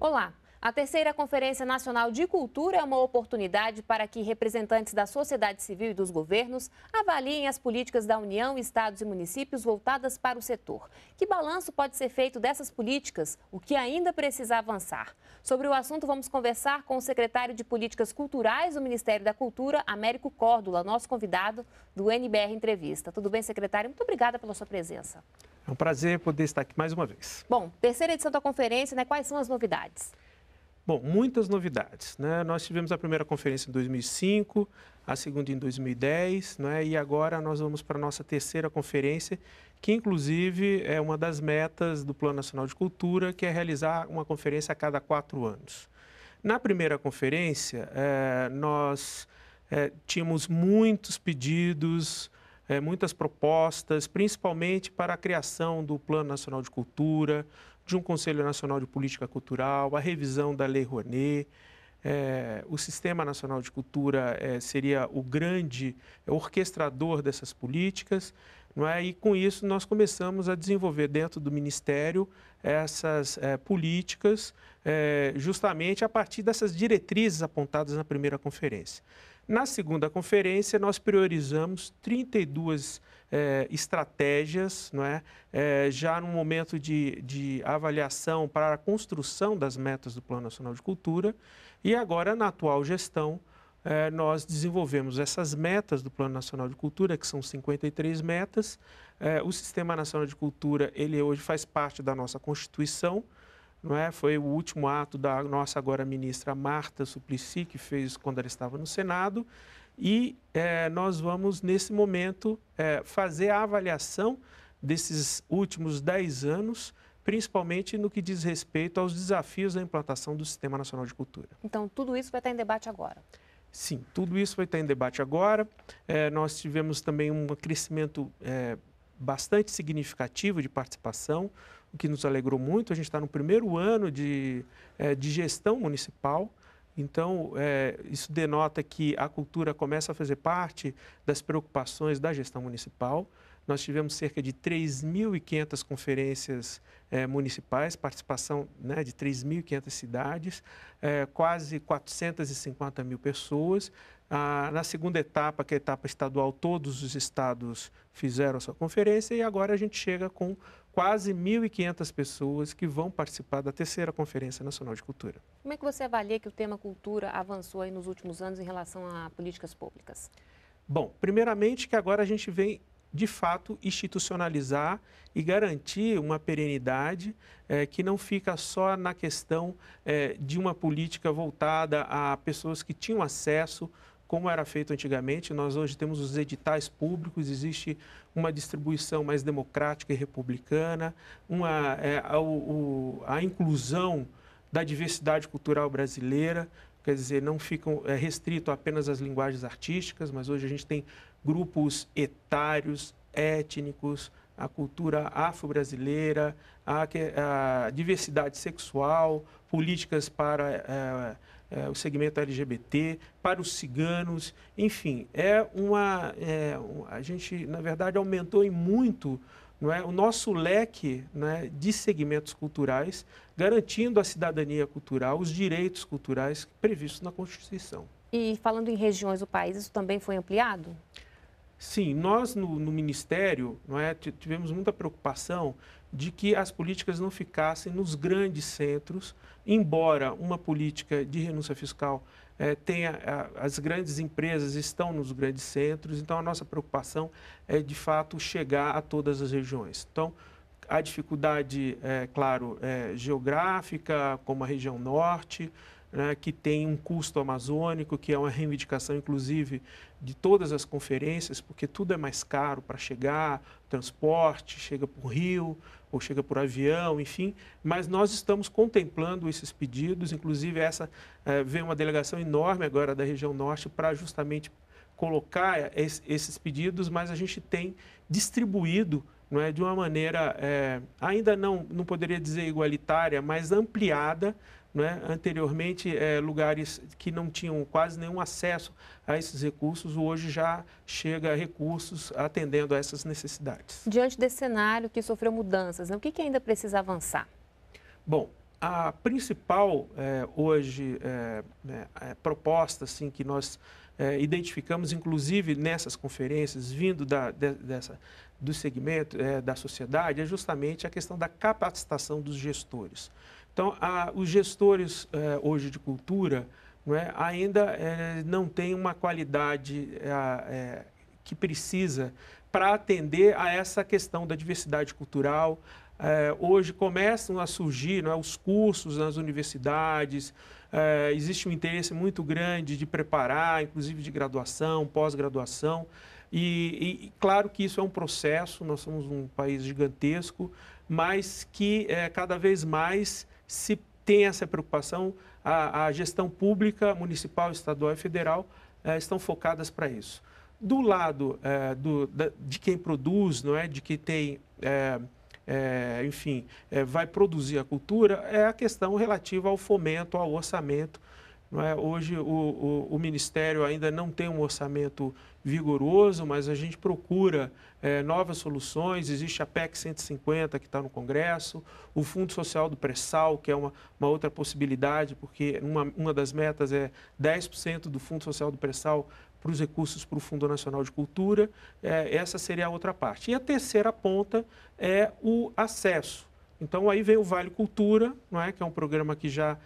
Olá! A terceira Conferência Nacional de Cultura é uma oportunidade para que representantes da sociedade civil e dos governos avaliem as políticas da União, estados e municípios voltadas para o setor. Que balanço pode ser feito dessas políticas? O que ainda precisa avançar? Sobre o assunto, vamos conversar com o secretário de Políticas Culturais do Ministério da Cultura, Américo Córdula, nosso convidado do NBR Entrevista. Tudo bem, secretário? Muito obrigada pela sua presença. É um prazer poder estar aqui mais uma vez. Bom, terceira edição da conferência, né? Quais são as novidades? Bom, muitas novidades, né? Nós tivemos a primeira conferência em 2005, a segunda em 2010, né? E agora nós vamos para a nossa terceira conferência, que inclusive é uma das metas do Plano Nacional de Cultura, que é realizar uma conferência a cada 4 anos. Na primeira conferência, nós tínhamos muitos pedidos, muitas propostas, principalmente para a criação do Plano Nacional de Cultura, de um Conselho Nacional de Política Cultural, a revisão da Lei Rouanet. O Sistema Nacional de Cultura seria o grande orquestrador dessas políticas, não é? E com isso nós começamos a desenvolver dentro do Ministério essas políticas, justamente a partir dessas diretrizes apontadas na primeira conferência. Na segunda conferência, nós priorizamos 32 estratégias, não é? Já no momento de avaliação para a construção das metas do Plano Nacional de Cultura. E agora, na atual gestão, nós desenvolvemos essas metas do Plano Nacional de Cultura, que são 53 metas. O Sistema Nacional de Cultura, ele hoje faz parte da nossa Constituição. Não é? Foi o último ato da nossa agora ministra Marta Suplicy, que fez quando ela estava no Senado. E nós vamos, nesse momento, fazer a avaliação desses últimos 10 anos, principalmente no que diz respeito aos desafios da implantação do Sistema Nacional de Cultura. Então, tudo isso vai estar em debate agora? Sim, tudo isso vai estar em debate agora. Nós tivemos também um crescimento bastante significativo de participação, o que nos alegrou muito. A gente está no primeiro ano de gestão municipal, então isso denota que a cultura começa a fazer parte das preocupações da gestão municipal. Nós tivemos cerca de 3.500 conferências municipais, participação, né, de 3.500 cidades, quase 450 mil pessoas. Na segunda etapa, que é a etapa estadual, todos os estados fizeram a sua conferência e agora a gente chega com quase 1.500 pessoas que vão participar da terceira Conferência Nacional de Cultura. Como é que você avalia que o tema cultura avançou aí nos últimos anos em relação a políticas públicas? Bom, primeiramente que agora a gente vem de fato institucionalizar e garantir uma perenidade que não fica só na questão de uma política voltada a pessoas que tinham acesso, como era feito antigamente. Nós hoje temos os editais públicos, existe uma distribuição mais democrática e republicana, a inclusão da diversidade cultural brasileira, quer dizer, não ficam restrito apenas às linguagens artísticas, mas hoje a gente tem grupos etários, étnicos, a cultura afro-brasileira, a diversidade sexual, políticas para o segmento LGBT, para os ciganos, enfim, a gente, na verdade, aumentou em muito, não é, o nosso leque, né, de segmentos culturais, garantindo a cidadania cultural, os direitos culturais previstos na Constituição. E falando em regiões do país, isso também foi ampliado? Sim, nós no Ministério, não é, tivemos muita preocupação de que as políticas não ficassem nos grandes centros, embora uma política de renúncia fiscal as grandes empresas estão nos grandes centros, então a nossa preocupação é de fato chegar a todas as regiões. Então, a dificuldade, geográfica, como a região norte, né, que tem um custo amazônico, que é uma reivindicação, inclusive, de todas as conferências, porque tudo é mais caro para chegar, transporte, chega por rio ou chega por avião, enfim. Mas nós estamos contemplando esses pedidos, inclusive vem uma delegação enorme agora da região norte para justamente colocar esses pedidos, mas a gente tem distribuído, não é, de uma maneira, ainda não poderia dizer igualitária, mas ampliada, não é? Anteriormente, lugares que não tinham quase nenhum acesso a esses recursos, hoje já chega a recursos atendendo a essas necessidades. Diante desse cenário que sofreu mudanças, né? O que ainda precisa avançar? Bom, A principal, hoje, proposta assim, que nós identificamos, inclusive nessas conferências, vindo do segmento da sociedade, é justamente a questão da capacitação dos gestores. Então, os gestores hoje de cultura ainda não têm uma qualidade que precisa para atender a essa questão da diversidade cultural. Hoje começam a surgir os cursos nas universidades, existe um interesse muito grande de preparar, inclusive de graduação, pós-graduação, e claro que isso é um processo, nós somos um país gigantesco, mas que cada vez mais se tem essa preocupação, a gestão pública, municipal, estadual e federal estão focadas para isso. Do lado de quem produz, de quem tem... vai produzir a cultura, é a questão relativa ao fomento, ao orçamento. Hoje o Ministério ainda não tem um orçamento vigoroso, mas a gente procura novas soluções. Existe a PEC 150 que está no Congresso, o Fundo Social do Pré-Sal, que é uma outra possibilidade, porque uma das metas é 10% do Fundo Social do Pré-Sal para os recursos para o Fundo Nacional de Cultura. Essa seria a outra parte. E a terceira ponta é o acesso. Então, aí vem o Vale Cultura, que é um programa que já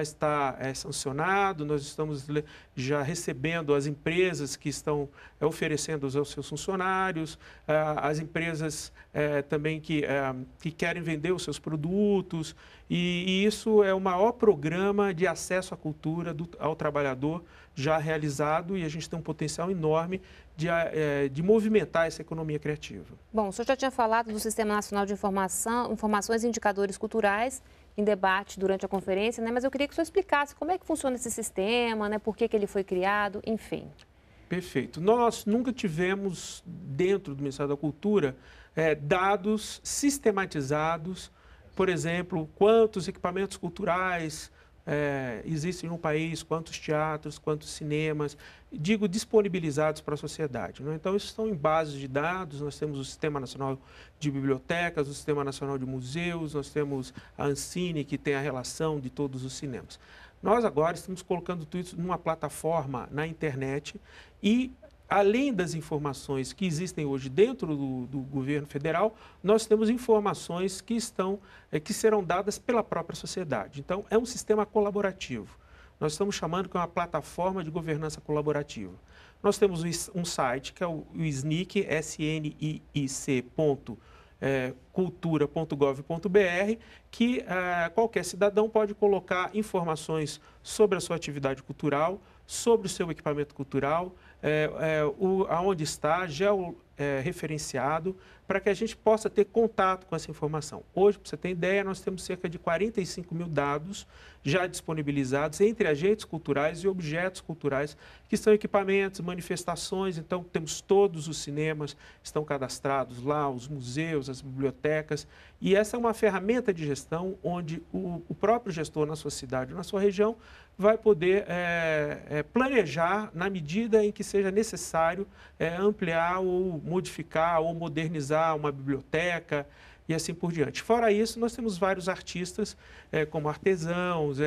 está sancionado, nós estamos já recebendo as empresas que estão oferecendo aos seus funcionários, as empresas também que querem vender os seus produtos, e isso é o maior programa de acesso à cultura ao trabalhador já realizado, e a gente tem um potencial enorme de movimentar essa economia criativa. Bom, o senhor já tinha falado do Sistema Nacional de Informações e Indicadores Culturais em debate durante a conferência, mas eu queria que o senhor explicasse como é que funciona esse sistema, por que ele foi criado, enfim. Perfeito. Nós nunca tivemos, dentro do Ministério da Cultura, dados sistematizados, por exemplo, quantos equipamentos culturais existem no país, quantos teatros, quantos cinemas, disponibilizados para a sociedade. Então, isso estão em bases de dados, nós temos o Sistema Nacional de Bibliotecas, o Sistema Nacional de Museus, nós temos a Ancine, que tem a relação de todos os cinemas. Nós agora estamos colocando tudo isso numa plataforma na internet e, além das informações que existem hoje dentro do governo federal, nós temos informações que serão dadas pela própria sociedade. Então, é um sistema colaborativo. Nós estamos chamando que é uma plataforma de governança colaborativa. Nós temos um site, que é o SNIIC, sniic.cultura.gov.br, que qualquer cidadão pode colocar informações sobre a sua atividade cultural, sobre o seu equipamento cultural, aonde está, referenciado, para que a gente possa ter contato com essa informação. Hoje, para você ter ideia, nós temos cerca de 45 mil dados já disponibilizados entre agentes culturais e objetos culturais, que são equipamentos, manifestações. Então, temos todos os cinemas, estão cadastrados lá, os museus, as bibliotecas. E essa é uma ferramenta de gestão onde o próprio gestor na sua cidade, na sua região, vai poder planejar na medida em que seja necessário ampliar ou modificar ou modernizar uma biblioteca e assim por diante. Fora isso, nós temos vários artistas, como artesãos,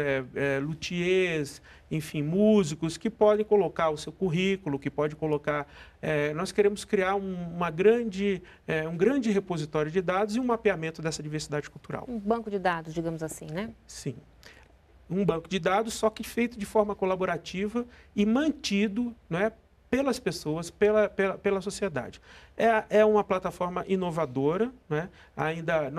luthiers, enfim, músicos, que podem colocar o seu currículo, que pode colocar... nós queremos criar um grande repositório de dados e um mapeamento dessa diversidade cultural. Um banco de dados, digamos assim, né? Sim. Um banco de dados, só que feito de forma colaborativa e mantido pelas pessoas, pela sociedade. É uma plataforma inovadora, ainda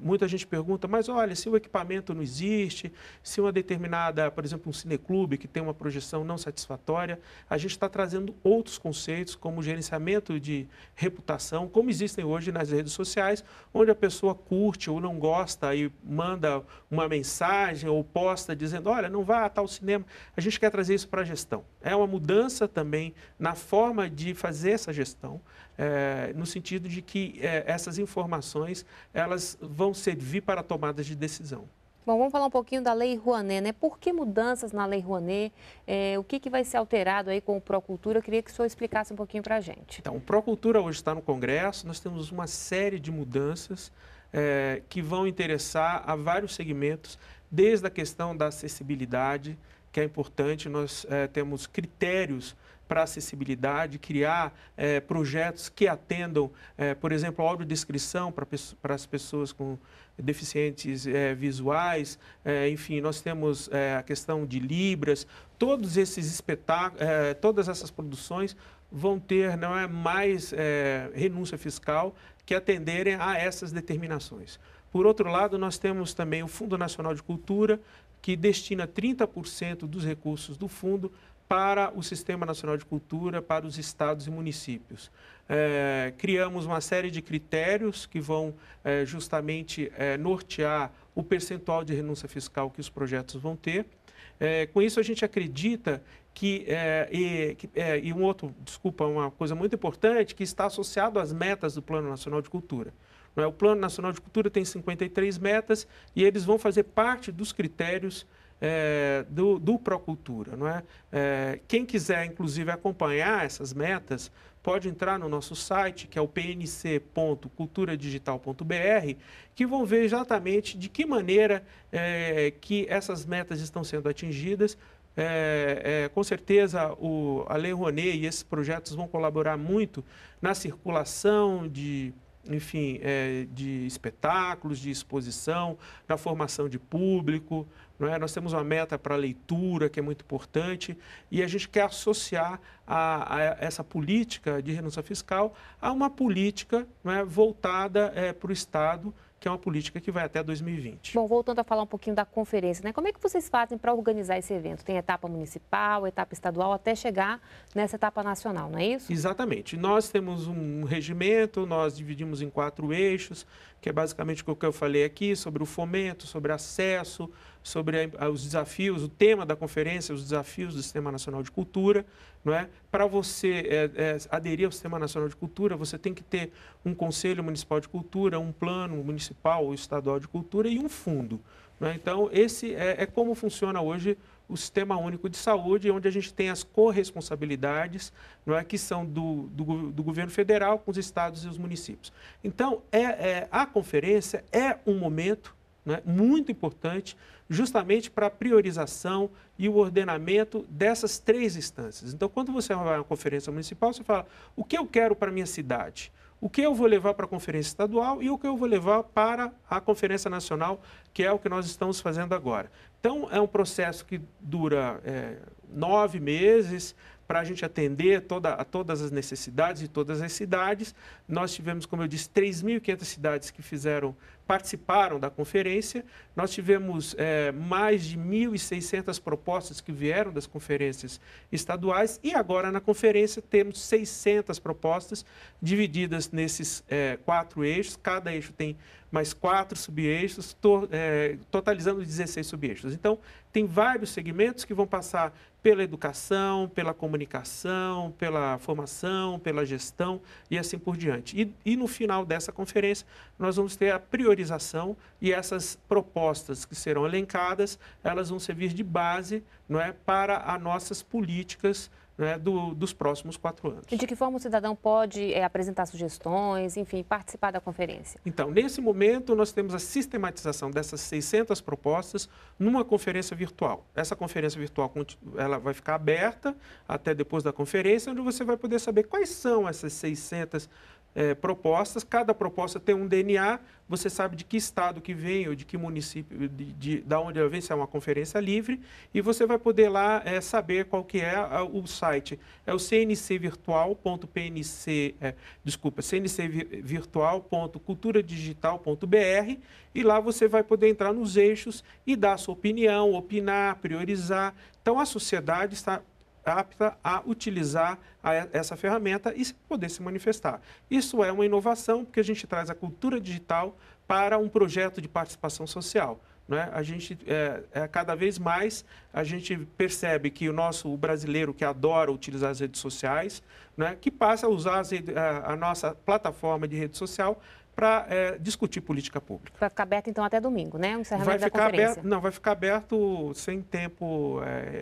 muita gente pergunta, mas olha, se o equipamento não existe, se uma determinada, por exemplo, um cineclube que tem uma projeção não satisfatória, a gente está trazendo outros conceitos, como gerenciamento de reputação, como existem hoje nas redes sociais, onde a pessoa curte ou não gosta e manda uma mensagem ou posta dizendo, olha, não vá a tal cinema. A gente quer trazer isso para a gestão. É uma mudança também na forma de fazer essa gestão, no sentido de que essas informações elas vão servir para tomadas de decisão. Bom, vamos falar um pouquinho da Lei Rouanet, Por que mudanças na Lei Rouanet? O que vai ser alterado aí com o ProCultura? Eu queria que o senhor explicasse um pouquinho para a gente. Então, o ProCultura hoje está no Congresso, nós temos uma série de mudanças que vão interessar a vários segmentos, desde a questão da acessibilidade, que é importante, nós temos critérios para acessibilidade, criar projetos que atendam, por exemplo, a audiodescrição para as pessoas com deficientes visuais, enfim, nós temos a questão de Libras, todos esses espetáculos, todas essas produções vão ter, não é mais renúncia fiscal, que atenderem a essas determinações. Por outro lado, nós temos também o Fundo Nacional de Cultura, que destina 30% dos recursos do fundo para o Sistema Nacional de Cultura, para os estados e municípios. Criamos uma série de critérios que vão justamente nortear o percentual de renúncia fiscal que os projetos vão ter. Com isso, a gente acredita que, e um outro, desculpa, uma coisa muito importante, que está associado às metas do Plano Nacional de Cultura. O Plano Nacional de Cultura tem 53 metas e eles vão fazer parte dos critérios do ProCultura, não é? Quem quiser, inclusive, acompanhar essas metas, pode entrar no nosso site, que é o pnc.culturadigital.br, que vão ver exatamente de que maneira que essas metas estão sendo atingidas. Com certeza, a Lei Rouanet e esses projetos vão colaborar muito na circulação de... enfim, de espetáculos, de exposição, na formação de público, não é? Nós temos uma meta para a leitura, que é muito importante, e a gente quer associar a essa política de renúncia fiscal a uma política, não é, voltada para o Estado, que é uma política que vai até 2020. Bom, voltando a falar um pouquinho da conferência, né? Como é que vocês fazem para organizar esse evento? Tem etapa municipal, etapa estadual, até chegar nessa etapa nacional, não é isso? Exatamente. Nós temos um regimento, nós dividimos em 4 eixos, que é basicamente o que eu falei aqui, sobre o fomento, sobre acesso, sobre os desafios, o tema da conferência, os desafios do Sistema Nacional de Cultura, não é? Para você aderir ao Sistema Nacional de Cultura, você tem que ter um Conselho Municipal de Cultura, um plano municipal ou estadual de cultura e um fundo, não é? Então, esse é como funciona hoje o Sistema Único de Saúde, onde a gente tem as corresponsabilidades, não é, que são do governo federal com os estados e os municípios. Então, a conferência é um momento, né, muito importante, justamente para a priorização e o ordenamento dessas 3 instâncias. Então, quando você vai a uma conferência municipal, você fala o que eu quero para a minha cidade, o que eu vou levar para a conferência estadual e o que eu vou levar para a conferência nacional, que é o que nós estamos fazendo agora. Então, é um processo que dura 9 meses, para a gente atender a todas as necessidades de todas as cidades. Nós tivemos, como eu disse, 3.500 cidades que participaram da conferência. Nós tivemos mais de 1.600 propostas que vieram das conferências estaduais e agora na conferência temos 600 propostas divididas nesses 4 eixos. Cada eixo tem mais 4 sub-eixos, totalizando 16 sub-eixos. Então, tem vários segmentos que vão passar pela educação, pela comunicação, pela formação, pela gestão e assim por diante. E no final dessa conferência, nós vamos ter a priorização e essas propostas que serão elencadas, elas vão servir de base, não é, para as nossas políticas, né, dos próximos 4 anos. E de que forma o cidadão pode apresentar sugestões, enfim, participar da conferência? Então, nesse momento, nós temos a sistematização dessas 600 propostas numa conferência virtual. Essa conferência virtual ela vai ficar aberta até depois da conferência, onde você vai poder saber quais são essas 600 propostas. Cada proposta tem um DNA, você sabe de que estado que vem ou de que município, da onde ela vem, se é uma conferência livre, e você vai poder lá saber qual que é o site. É o cncvirtual.culturadigital.br e lá você vai poder entrar nos eixos e dar a sua opinião, opinar, priorizar. Então, a sociedade está apta a utilizar essa ferramenta e poder se manifestar. Isso é uma inovação, porque a gente traz a cultura digital para um projeto de participação social, né? A gente, cada vez mais, a gente percebe que o brasileiro que adora utilizar as redes sociais, né, que passa a usar a nossa plataforma de rede social para discutir política pública. Vai ficar aberto, então, até domingo, né? O encerramento da conferência. Não, vai ficar aberto sem tempo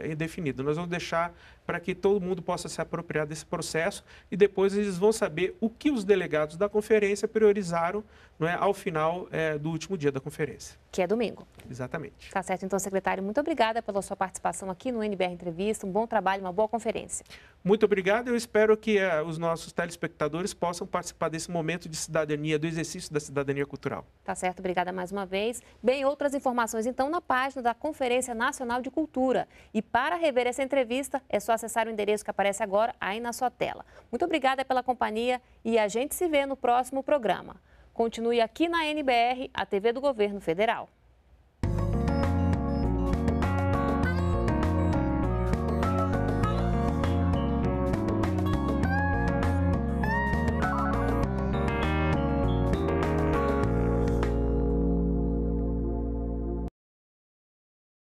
indefinido. Nós vamos deixar para que todo mundo possa se apropriar desse processo e depois eles vão saber o que os delegados da conferência priorizaram, não é, ao final do último dia da conferência. Que é domingo. Exatamente. Tá certo. Então, secretário, muito obrigada pela sua participação aqui no NBR Entrevista. Um bom trabalho, uma boa conferência. Muito obrigado. Eu espero que os nossos telespectadores possam participar desse momento de cidadania, do exercício da cidadania cultural. Tá certo. Obrigada mais uma vez. Bem, outras informações, então, na página da Conferência Nacional de Cultura. E para rever essa entrevista, é só acessar o endereço que aparece agora aí na sua tela. Muito obrigada pela companhia e a gente se vê no próximo programa. Continue aqui na NBR, a TV do Governo Federal.